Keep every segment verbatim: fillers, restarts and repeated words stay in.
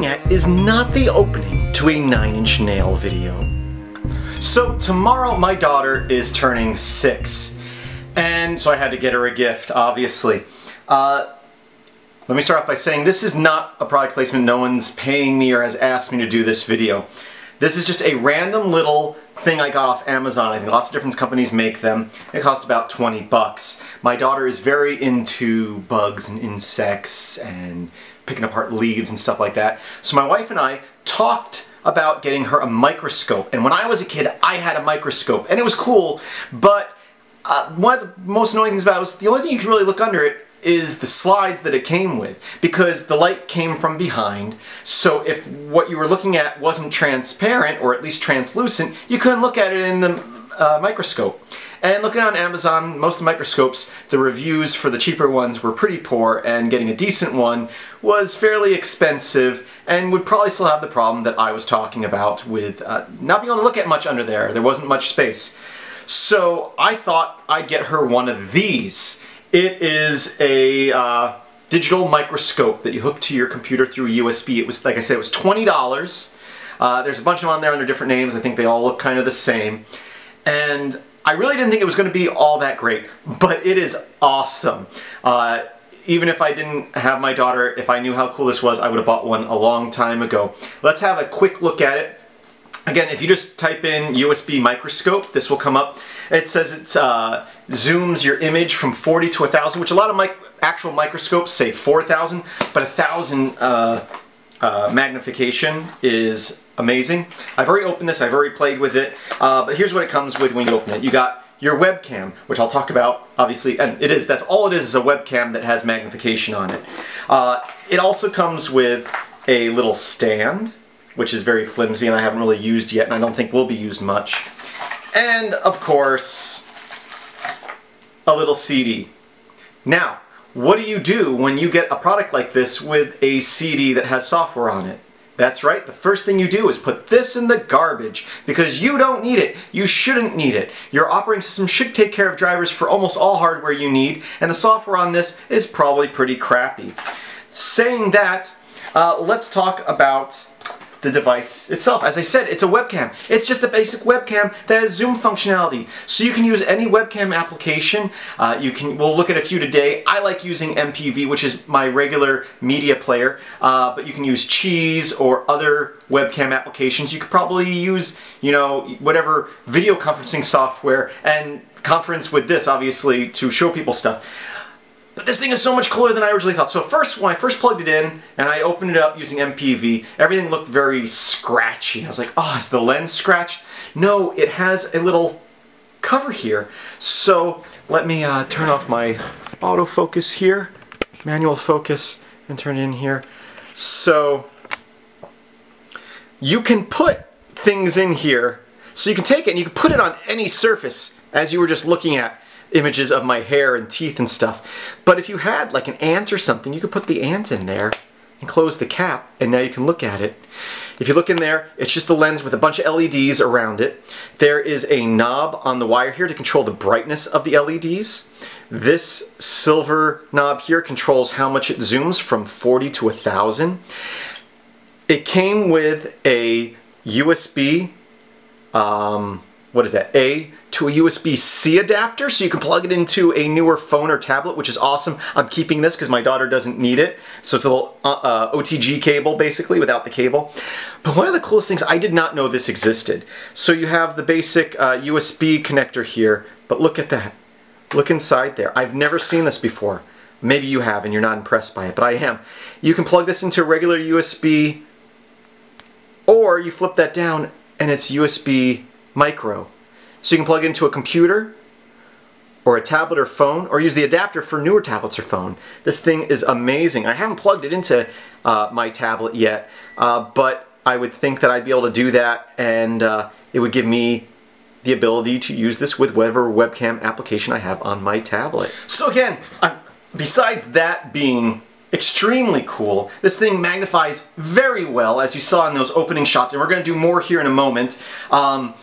looking at is not the opening to a nine inch nail video. So tomorrow my daughter is turning six, and so I had to get her a gift, obviously. Uh, let me start off by saying this is not a product placement. No one's paying me or has asked me to do this video. This is just a random little thing I got off Amazon. I think lots of different companies make them. It cost about twenty bucks. My daughter is very into bugs and insects and picking apart leaves and stuff like that. So my wife and I talked about getting her a microscope. And when I was a kid, I had a microscope and it was cool, but uh, one of the most annoying things about it was the only thing you could really look under it is the slides that it came with, because the light came from behind, so if what you were looking at wasn't transparent or at least translucent, you couldn't look at it in the uh, microscope. And looking on Amazon, most of the microscopes, the reviews for the cheaper ones were pretty poor, and getting a decent one was fairly expensive and would probably still have the problem that I was talking about with uh, not being able to look at much under there. There wasn't much space. So I thought I'd get her one of these. It is a uh, digital microscope that you hook to your computer through U S B. It was, like I said, it was twenty dollars. Uh, there's a bunch of them on there under different names. I think they all look kind of the same. And I really didn't think it was going to be all that great, but it is awesome. Uh, even if I didn't have my daughter, if I knew how cool this was, I would have bought one a long time ago. Let's have a quick look at it. Again, if you just type in U S B microscope, this will come up. It says it uh, zooms your image from forty to one thousand, which a lot of mic actual microscopes say four thousand, but one thousand uh, uh, magnification is amazing. I've already opened this, I've already played with it, uh, but here's what it comes with when you open it. You got your webcam, which I'll talk about, obviously, and it is, that's all it is, is a webcam that has magnification on it. Uh, it also comes with a little stand, which is very flimsy and I haven't really used yet, and I don't think will be used much. And, of course, a little C D. Now, what do you do when you get a product like this with a C D that has software on it? That's right, the first thing you do is put this in the garbage, because you don't need it. You shouldn't need it. Your operating system should take care of drivers for almost all hardware you need, and the software on this is probably pretty crappy. Saying that, uh, let's talk about the device itself. As I said, it's a webcam. It's just a basic webcam that has zoom functionality. So you can use any webcam application. Uh, you can, we'll look at a few today. I like using M P V, which is my regular media player, uh, but you can use Cheese or other webcam applications. You could probably use, you know, whatever video conferencing software and conference with this, obviously, to show people stuff. But this thing is so much cooler than I originally thought. So first, when I first plugged it in and I opened it up using M P V, everything looked very scratchy. I was like, oh, is the lens scratched? No, it has a little cover here. So let me uh, turn off my autofocus here, manual focus, and turn it in here. So you can put things in here. So you can take it and you can put it on any surface, as you were just looking at images of my hair and teeth and stuff. But if you had like an ant or something, you could put the ant in there and close the cap, and now you can look at it. If you look in there, it's just a lens with a bunch of L E Ds around it. There is a knob on the wire here to control the brightness of the L E Ds. This silver knob here controls how much it zooms from forty to one thousand. It came with a U S B, um, what is that, A to a U S B C adapter, so you can plug it into a newer phone or tablet, which is awesome. I'm keeping this because my daughter doesn't need it. So it's a little uh, uh, O T G cable, basically, without the cable. But one of the coolest things, I did not know this existed. So you have the basic uh, U S B connector here, but look at that. Look inside there. I've never seen this before. Maybe you have and you're not impressed by it, but I am. You can plug this into a regular U S B, or you flip that down and it's U S B micro. So you can plug into a computer or a tablet or phone, or use the adapter for newer tablets or phone. This thing is amazing. I haven't plugged it into uh, my tablet yet, uh, but I would think that I'd be able to do that, and uh, it would give me the ability to use this with whatever webcam application I have on my tablet. So again, uh, besides that being extremely cool, this thing magnifies very well, as you saw in those opening shots, and we're going to do more here in a moment. Um,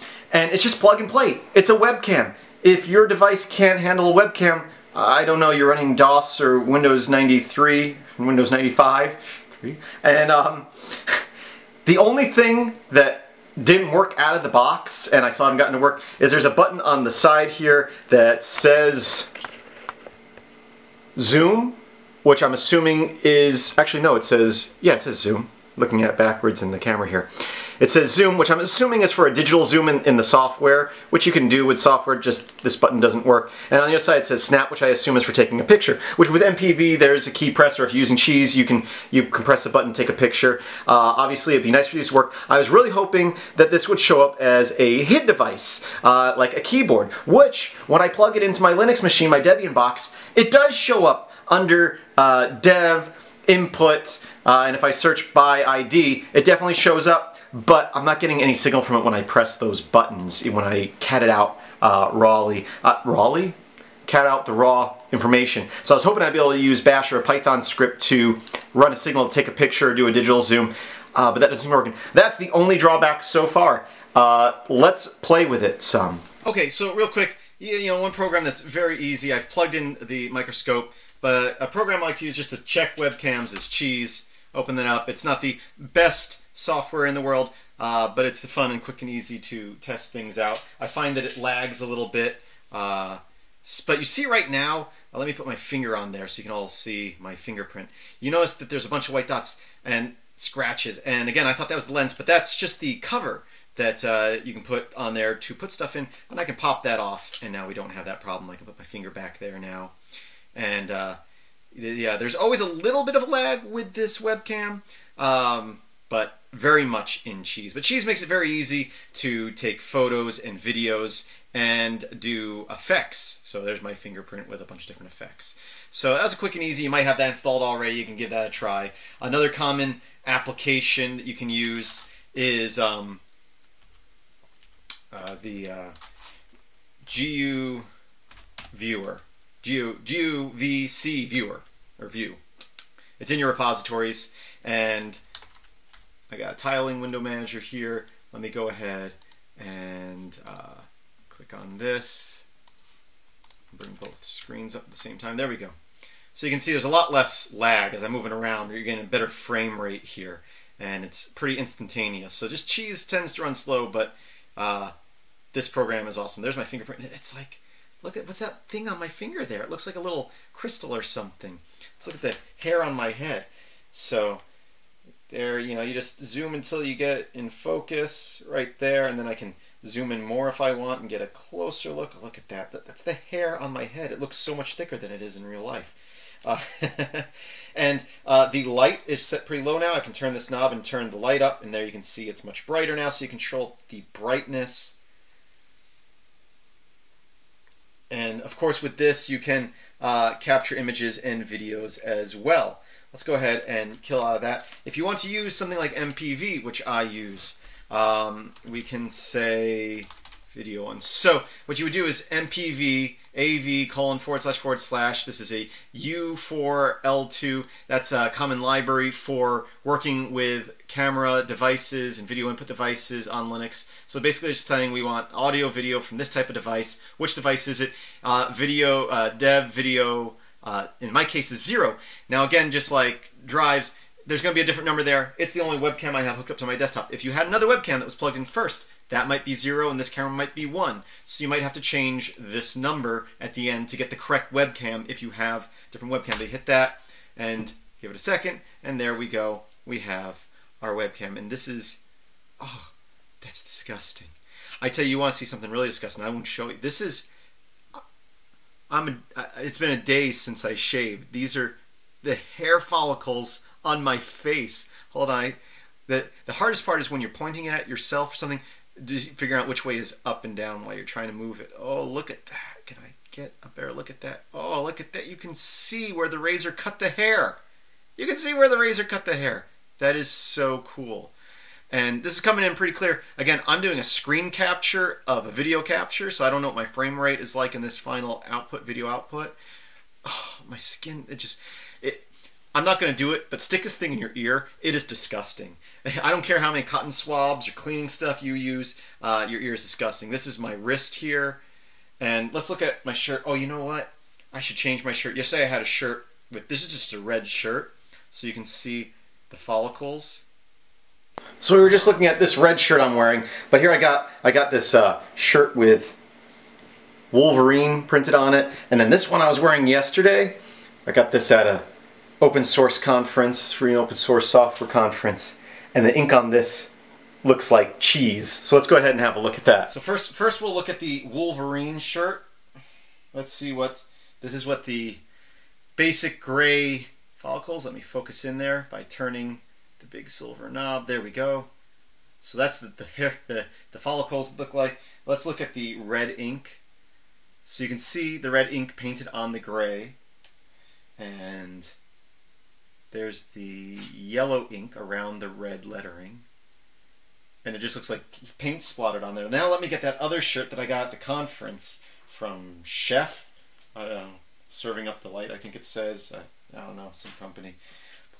And it's just plug and play. It's a webcam. If your device can't handle a webcam, I don't know, you're running DOS or Windows ninety-three, Windows ninety-five, three. And um, the only thing that didn't work out of the box, and I still haven't gotten to work, is there's a button on the side here that says zoom, which I'm assuming is, actually no, it says, yeah, it says zoom. Looking at it backwards in the camera here. It says zoom, which I'm assuming is for a digital zoom in, in the software, which you can do with software, just this button doesn't work. And on the other side it says snap, which I assume is for taking a picture, which with M P V there's a key press, or if you're using Cheese, you can you can press a button, take a picture. Uh, obviously it'd be nice for these to work. I was really hoping that this would show up as a H I D device, uh, like a keyboard, which when I plug it into my Linux machine, my Debian box, it does show up under uh, dev, input, Uh, and if I search by I D, it definitely shows up, but I'm not getting any signal from it when I press those buttons, when I cat it out uh, rawly, uh, rawly? Cat out the raw information. So I was hoping I'd be able to use Bash or a Python script to run a signal, take a picture, or do a digital zoom, uh, but that doesn't seem working. That's the only drawback so far. Uh, let's play with it some. Okay, so real quick, you know, one program that's very easy, I've plugged in the microscope, but a program I like to use just to check webcams is Cheese. Open that up. It's not the best software in the world, uh, but it's fun and quick and easy to test things out. I find that it lags a little bit, uh, but you see right now, uh, let me put my finger on there so you can all see my fingerprint. You notice that there's a bunch of white dots and scratches, and again, I thought that was the lens, but that's just the cover that uh, you can put on there to put stuff in, and I can pop that off, and now we don't have that problem. I can put my finger back there now, and uh, yeah, there's always a little bit of a lag with this webcam, um, but very much in Cheese. But Cheese makes it very easy to take photos and videos and do effects. So there's my fingerprint with a bunch of different effects. So that's quick and easy. You might have that installed already. You can give that a try. Another common application that you can use is um, uh, the uh, G U Viewer. G U V C viewer or view. It's in your repositories, and I got a tiling window manager here. Let me go ahead and uh, click on this. Bring both screens up at the same time. There we go. So you can see there's a lot less lag as I'm moving around. You're getting a better frame rate here, and it's pretty instantaneous. So just Cheese tends to run slow, but uh, this program is awesome. There's my fingerprint. It's like, look at, what's that thing on my finger there? It looks like a little crystal or something. Let's look at the hair on my head. So there, you know, you just zoom until you get in focus right there, and then I can zoom in more if I want and get a closer look. Look at that. That's the hair on my head. It looks so much thicker than it is in real life. Uh, and uh, the light is set pretty low now. I can turn this knob and turn the light up, and there you can see it's much brighter now, so you control the brightness. And of course with this you can uh, capture images and videos as well. Let's go ahead and kill out of that. If you want to use something like M P V, which I use, um, we can say video on. So what you would do is M P V A V colon forward slash forward slash, this is a U four L two, that's a common library for working with camera devices and video input devices on Linux. So basically it's saying we want audio video from this type of device. Which device is it? Uh, video, uh, dev, video, uh, in my case is zero. Now again, just like drives, there's going to be a different number there. It's the only webcam I have hooked up to my desktop. If you had another webcam that was plugged in first, that might be zero and this camera might be one. So you might have to change this number at the end to get the correct webcam if you have different webcam. They hit that and give it a second, and there we go. We have our webcam, and this is, oh, that's disgusting. I tell you, you want to see something really disgusting, I won't show you. This is, I'm a, it's been a day since I shaved. These are the hair follicles on my face. Hold on. I, the, the hardest part is when you're pointing it at yourself or something, figuring out which way is up and down while you're trying to move it. Oh, look at that. Can I get a better look at that? Oh, look at that. You can see where the razor cut the hair. You can see where the razor cut the hair. That is so cool. And this is coming in pretty clear. Again, I'm doing a screen capture of a video capture, so I don't know what my frame rate is like in this final output, video output. Oh, my skin, it just, it, I'm not going to do it, but stick this thing in your ear. It is disgusting. I don't care how many cotton swabs or cleaning stuff you use. Uh, your ear is disgusting. This is my wrist here. And let's look at my shirt. Oh, you know what? I should change my shirt. Yesterday I had a shirt with, this is just a red shirt. So you can see the follicles. So we were just looking at this red shirt I'm wearing, but here I got I got this uh, shirt with Wolverine printed on it, and then this one I was wearing yesterday. I got this at a open source conference, free open source software conference, and the ink on this looks like cheese. So let's go ahead and have a look at that. So first, first we'll look at the Wolverine shirt. Let's see what this is. What the basic gray follicles. Let me focus in there by turning the big silver knob. There we go. So that's the the, hair, the the follicles look like. Let's look at the red ink. So you can see the red ink painted on the gray, and there's the yellow ink around the red lettering, and it just looks like paint splotted on there. Now let me get that other shirt that I got at the conference from Chef, I don't know, Serving Up Delight, I think it says. I, I don't know, some company.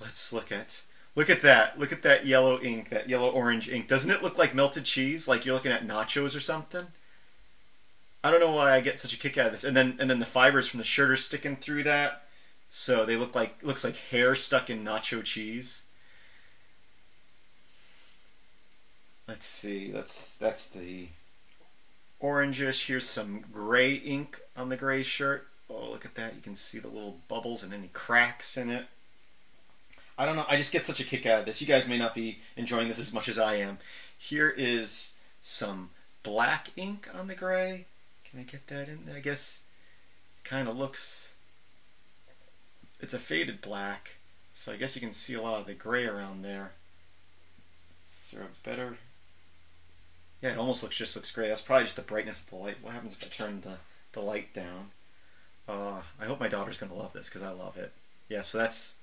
Let's look at Look at that. Look at that yellow ink, that yellow-orange ink. Doesn't it look like melted cheese? Like you're looking at nachos or something? I don't know why I get such a kick out of this. And then and then the fibers from the shirt are sticking through that. So they look like, looks like hair stuck in nacho cheese. Let's see, that's, that's the orangish. Here's some gray ink on the gray shirt. Oh, look at that. You can see the little bubbles and any cracks in it. I don't know, I just get such a kick out of this. You guys may not be enjoying this as much as I am. Here is some black ink on the gray. Can I get that in there? I guess it kind of looks, it's a faded black, so I guess you can see a lot of the gray around there. Is there a better, yeah, it almost looks, just looks gray. That's probably just the brightness of the light. What happens if I turn the, the light down? Uh, I hope my daughter's gonna love this because I love it. Yeah, so that's,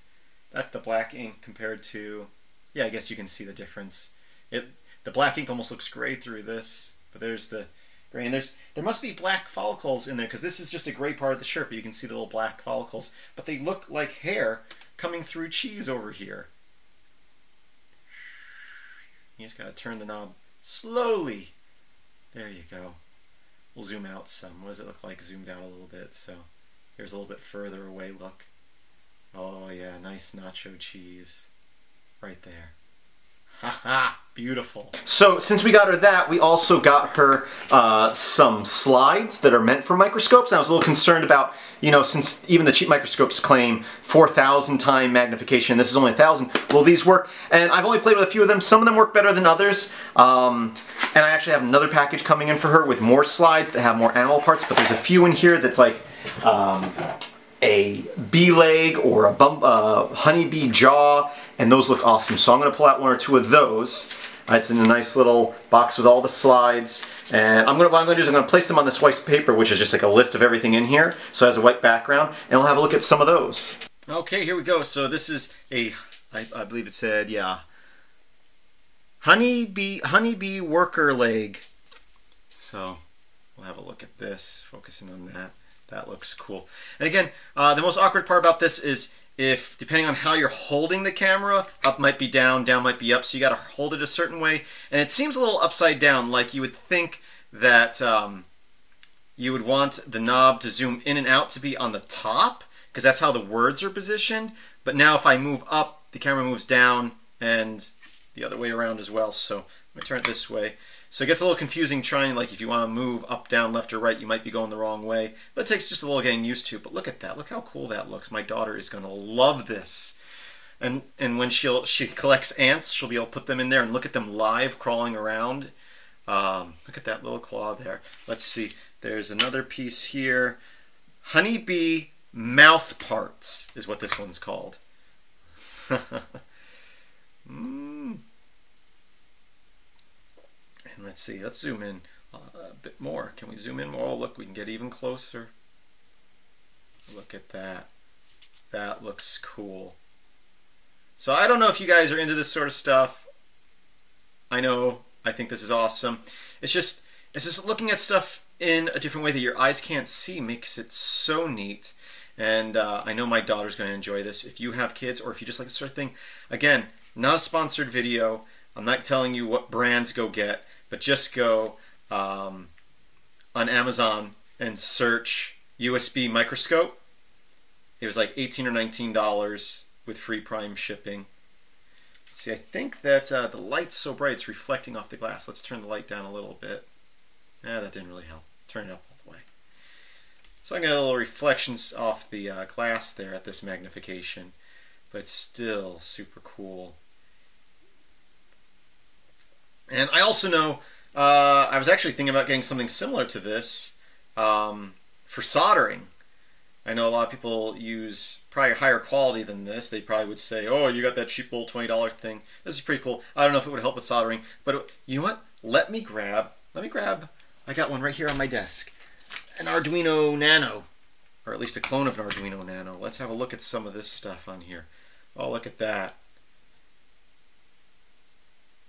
that's the black ink compared to, yeah, I guess you can see the difference. It, the black ink almost looks gray through this, but there's the gray, and there's, there must be black follicles in there because this is just a gray part of the shirt, but you can see the little black follicles, but they look like hair coming through cheese over here. You just gotta turn the knob slowly. There you go. We'll zoom out some. What does it look like zoomed out a little bit? So here's a little bit further away look. Oh yeah, nice nacho cheese right there. Haha, beautiful. So since we got her that, we also got her uh, some slides that are meant for microscopes. And I was a little concerned about, you know, since even the cheap microscopes claim four thousand time magnification, this is only one thousand, will these work? And I've only played with a few of them. Some of them work better than others. Um, and I actually have another package coming in for her with more slides that have more animal parts, but there's a few in here that's like, um, a bee leg or a bum, uh, honeybee jaw, and those look awesome. So I'm going to pull out one or two of those. Uh, it's in a nice little box with all the slides, and I'm going to, what I'm going to do is I'm going to place them on this white paper, which is just like a list of everything in here, so it has a white background, and we'll have a look at some of those. Okay, here we go. So this is a, I, I believe it said, yeah, honeybee, honeybee worker leg. So we'll have a look at this, focusing on that. That looks cool. And again, uh, the most awkward part about this is if, depending on how you're holding the camera, up might be down, down might be up, so you gotta hold it a certain way. And it seems a little upside down, like you would think that um, you would want the knob to zoom in and out to be on the top, because that's how the words are positioned. But now if I move up, the camera moves down and the other way around as well. So let me turn it this way. So it gets a little confusing trying, like if you want to move up, down, left, or right, you might be going the wrong way. But it takes just a little getting used to. But look at that. Look how cool that looks. My daughter is going to love this. And and when she'll, she collects ants, she'll be able to put them in there and look at them live crawling around. Um, look at that little claw there. Let's see. There's another piece here. Honeybee mouth parts is what this one's called. mm. And let's see, let's zoom in a bit more. Can we zoom in more? Oh, look, we can get even closer. Look at that. That looks cool. So I don't know if you guys are into this sort of stuff. I know, I think this is awesome. It's just, it's just looking at stuff in a different way that your eyes can't see makes it so neat. And uh, I know my daughter's going to enjoy this. If you have kids or if you just like this sort of thing, again, not a sponsored video. I'm not telling you what brands go get. But just go um, on Amazon and search U S B microscope. It was like eighteen or nineteen dollars with free Prime shipping. Let's see, I think that uh, the light's so bright it's reflecting off the glass. Let's turn the light down a little bit. Nah, that didn't really help. Turn it up all the way. So I got a little reflections off the uh, glass there at this magnification, but still super cool. And I also know, uh, I was actually thinking about getting something similar to this um, for soldering. I know a lot of people use probably higher quality than this. They probably would say, oh, you got that cheap old twenty dollar thing. This is pretty cool. I don't know if it would help with soldering, but it, you know what? Let me grab, let me grab, I got one right here on my desk, an Arduino Nano, or at least a clone of an Arduino Nano. Let's have a look at some of this stuff on here. Oh, look at that.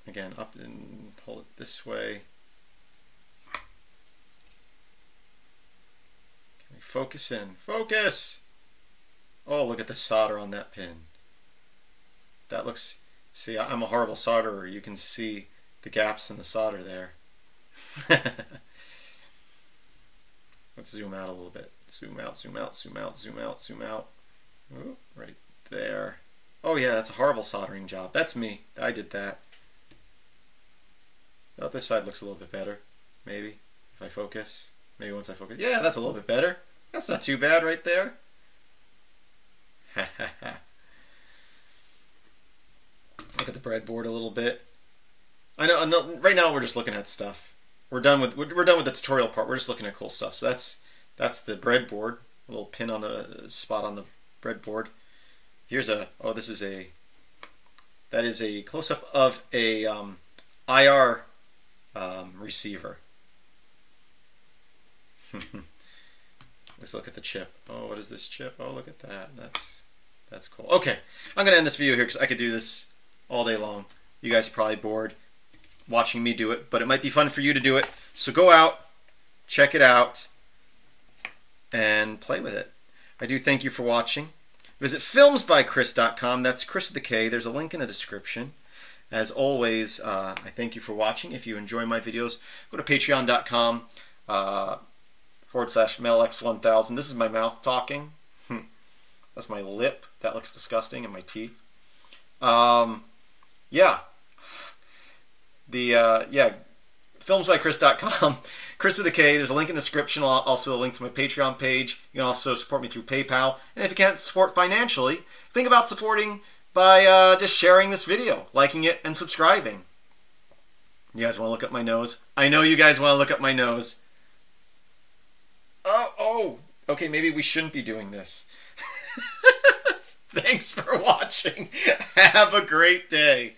Again, up and pull it this way. Can we focus in? Focus! Oh, look at the solder on that pin. That looks... See, I'm a horrible solderer. You can see the gaps in the solder there. Let's zoom out a little bit. Zoom out, zoom out, zoom out, zoom out, zoom out. Ooh, right there. Oh yeah, that's a horrible soldering job. That's me. I did that. Oh, this side looks a little bit better, maybe, if I focus. Maybe once I focus. Yeah, that's a little bit better. That's not too bad right there. Ha ha ha. Look at the breadboard a little bit. I know, I know, right now we're just looking at stuff. We're done with we're done with the tutorial part. We're just looking at cool stuff. So that's that's the breadboard. A little pin on the uh, spot on the breadboard. Here's a oh this is a that is a close-up of a um, I R Um, receiver. Let's look at the chip. Oh, what is this chip? Oh, look at that. That's that's cool. Okay, I'm gonna end this video here because I could do this all day long. You guys are probably bored watching me do it, but it might be fun for you to do it. So go out, check it out, and play with it. I do thank you for watching. Visit films by Chris dot com. That's Chris with a K. There's a link in the description. As always, uh, I thank you for watching. If you enjoy my videos, go to patreon dot com uh, forward slash Metal X one thousand. This is my mouth talking. That's my lip. That looks disgusting. And my teeth. Um, yeah. The, uh, yeah. films by Chris dot com. Chris with a K. There's a link in the description. Also a link to my Patreon page. You can also support me through PayPal. And if you can't support financially, think about supporting by uh, just sharing this video, liking it, and subscribing. You guys want to look up my nose? I know you guys want to look up my nose. Oh, oh, okay, maybe we shouldn't be doing this. Thanks for watching. Have a great day.